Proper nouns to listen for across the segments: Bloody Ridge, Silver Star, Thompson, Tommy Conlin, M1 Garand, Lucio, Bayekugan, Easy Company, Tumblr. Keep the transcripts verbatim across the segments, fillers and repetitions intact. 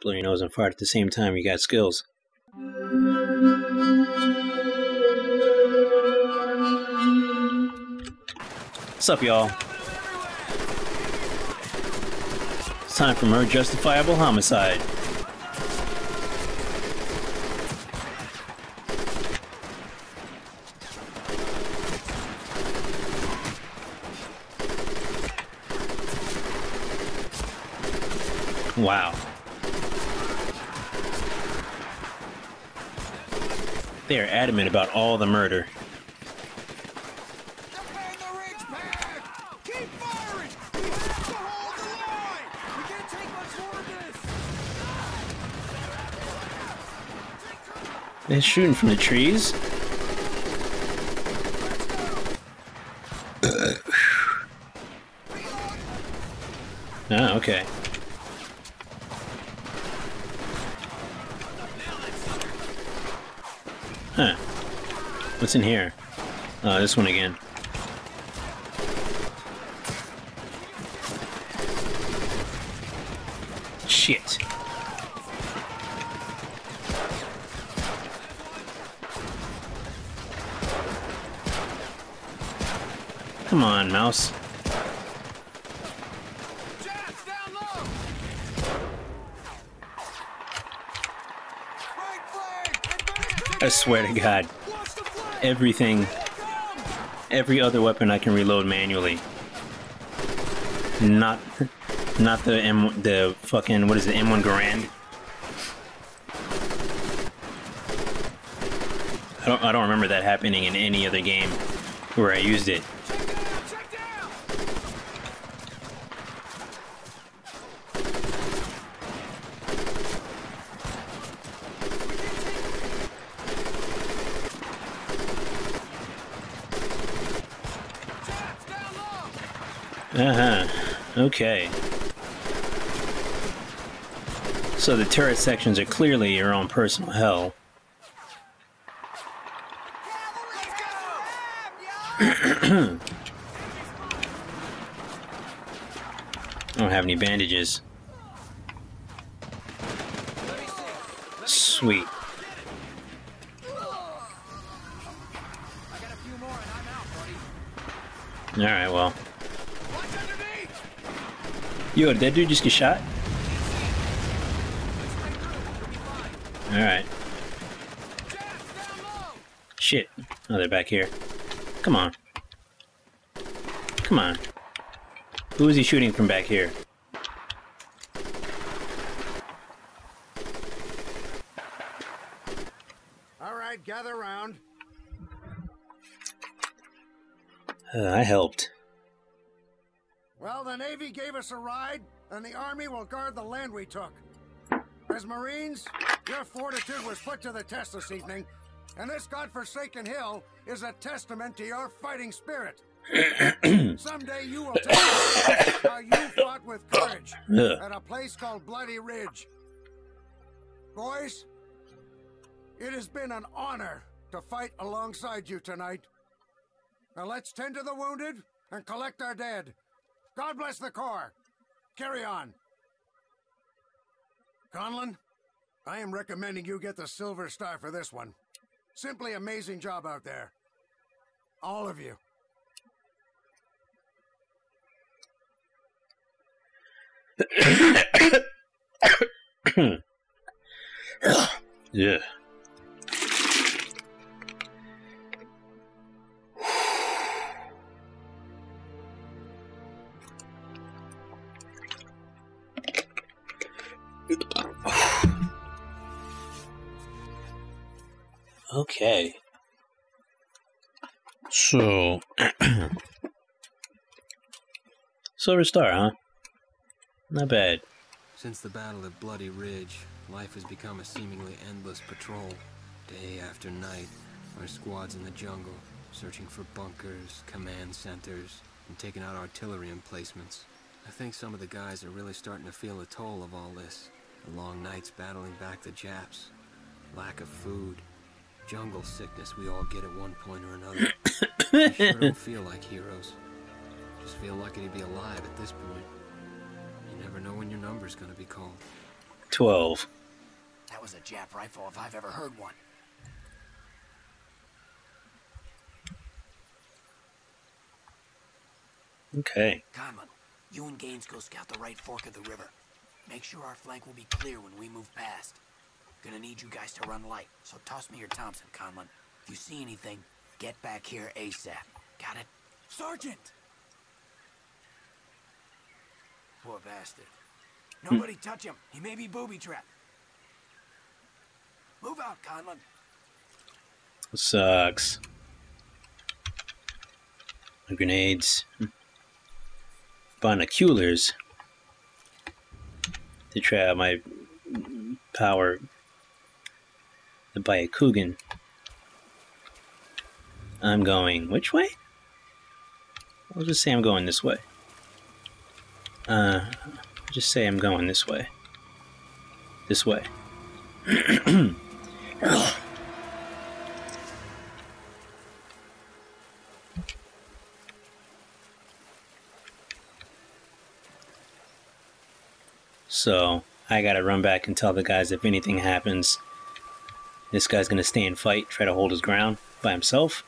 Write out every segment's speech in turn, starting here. blow your nose and fart at the same time, you got skills. What's up, y'all? It's time for her justifiable homicide. Wow. They are adamant about all the murder. They're shooting from the trees. Ah, okay. Huh. What's in here? Uh, this one again. Shit. Come on, mouse. I swear to God, everything, every other weapon I can reload manually. Not, not the M, the fucking, what is it, M one Garand? I don't, I don't remember that happening in any other game where I used it. Uh-huh. Okay. So the turret sections are clearly your own personal hell. I don't have any bandages. Sweet. Alright, well. Yo, did that dude just get shot? Alright. Shit. Oh, they're back here. Come on. Come on. Who is he shooting from back here? Alright, gather round. Uh, I helped. Well, the Navy gave us a ride, and the Army will guard the land we took. As Marines, your fortitude was put to the test this evening, and this godforsaken hill is a testament to your fighting spirit. Someday you will tell us how you fought with courage at a place called Bloody Ridge. Boys, it has been an honor to fight alongside you tonight. Now let's tend to the wounded and collect our dead. God bless the Corps. Carry on. Conlin, I am recommending you get the Silver Star for this one. Simply amazing job out there. All of you. Yeah. Okay. So Silver Star, huh? Not bad. Since the battle at Bloody Ridge, life has become a seemingly endless patrol. Day after night, our squad's in the jungle, searching for bunkers, command centers, and taking out artillery emplacements. I think some of the guys are really starting to feel the toll of all this. The long nights battling back the Japs. Lack of food. Jungle sickness we all get at one point or another. I sure don't feel like heroes. Just feel lucky to be alive at this point. You never know when your number's gonna be called. twelve. That was a Jap rifle if I've ever heard one. Okay. Conlin, you and Gaines go scout the right fork of the river. Make sure our flank will be clear when we move past. Gonna need you guys to run light, so toss me your Thompson, Conlin. If you see anything, get back here ASAP. Got it? Sergeant! Poor bastard. Nobody hmm. touch him. He may be booby-trapped. Move out, Conlin. Sucks. Grenades. Binoculars. To try out my power. The Bayekugan. I'm going which way? I'll just say I'm going this way. Uh, just say I'm going this way. This way. So, I gotta run back and tell the guys if anything happens, this guy's gonna stay and fight, try to hold his ground by himself.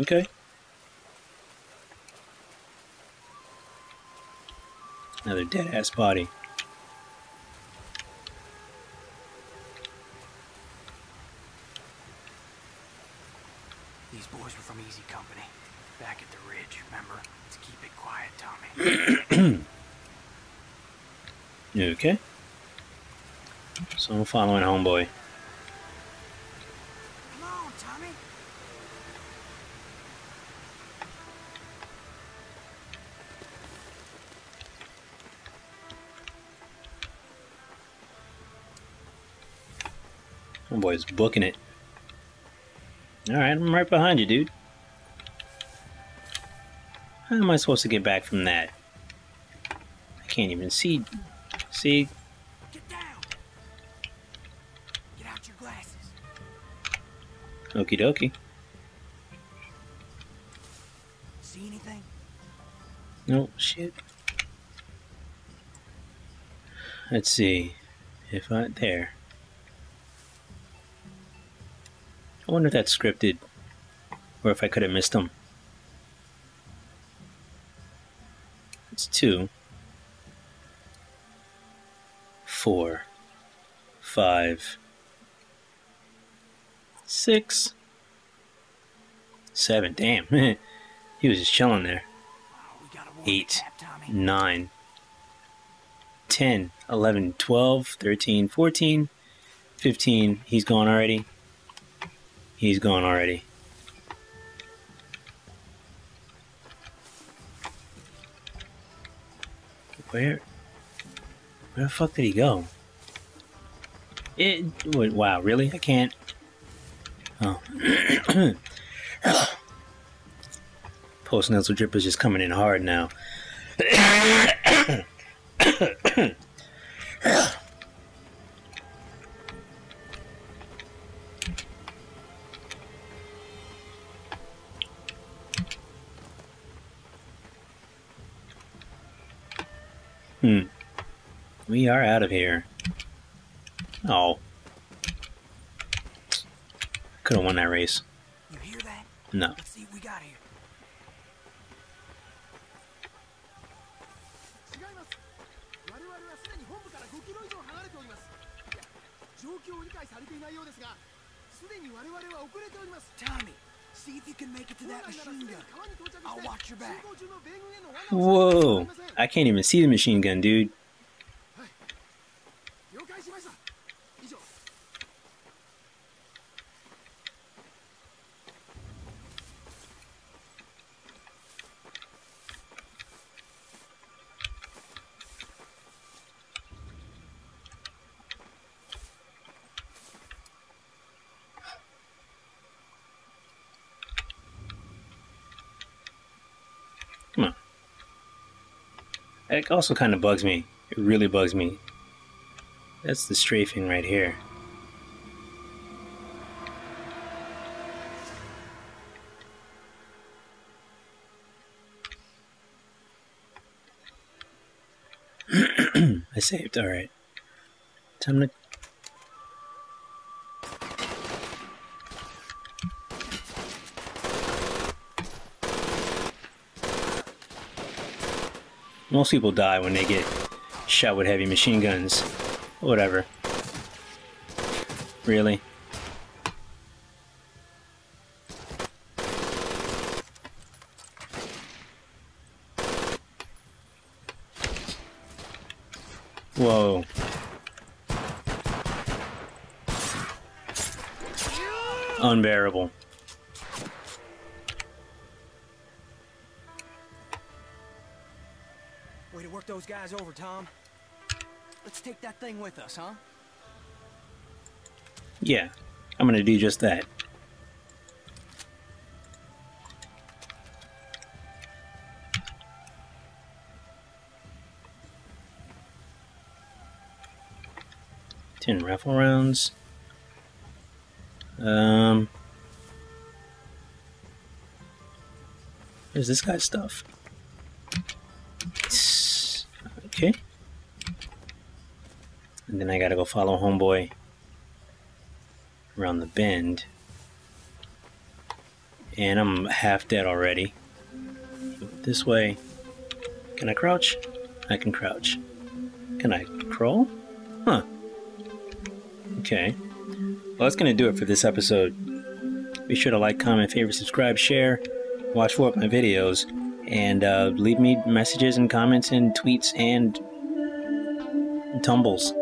Okay. Another dead-ass body. These boys were from Easy Company, back at the ridge, remember? Let's keep it quiet, Tommy. Okay. So I'm following homeboy. Come on, Tommy. Homeboy's booking it. Alright, I'm right behind you, dude. How am I supposed to get back from that? I can't even see. See? Get down. Get out your glasses. Okie dokie. See anything? No shit. Let's see. If I there. I wonder if that's scripted or if I could have missed them. It's two. Four, five, six, seven. Damn, he was just chilling there. Eight, nine, ten, eleven, twelve, thirteen, fourteen, fifteen. He's gone already. He's gone already. Where? Where the fuck did he go? It. Wow, really? I can't. Oh. Post-nasal drip is just coming in hard now. hmm. We are out of here. Oh. Could have won that race. You hear that? No. Let's see what we got here. Tommy, see if you can make it to that machine gun. I'll watch your back. Whoa. I can't even see the machine gun, dude. Come on. It also kind of bugs me. It really bugs me. That's the strafing right here. I saved, alright. Time to... Most people die when they get shot with heavy machine guns. Whatever. Really? Whoa. Unbearable. Way to work those guys over, Tom. Let's take that thing with us, huh? Yeah, I'm gonna do just that. Ten rifle rounds. Um, where's this guy's stuff? It's, okay. And then I gotta go follow homeboy around the bend. And I'm half dead already. This way. Can I crouch? I can crouch. Can I crawl? Huh. Okay. Well, that's going to do it for this episode. Be sure to like, comment, favorite, subscribe, share, watch more of my videos, and uh, leave me messages and comments and tweets and tumbles.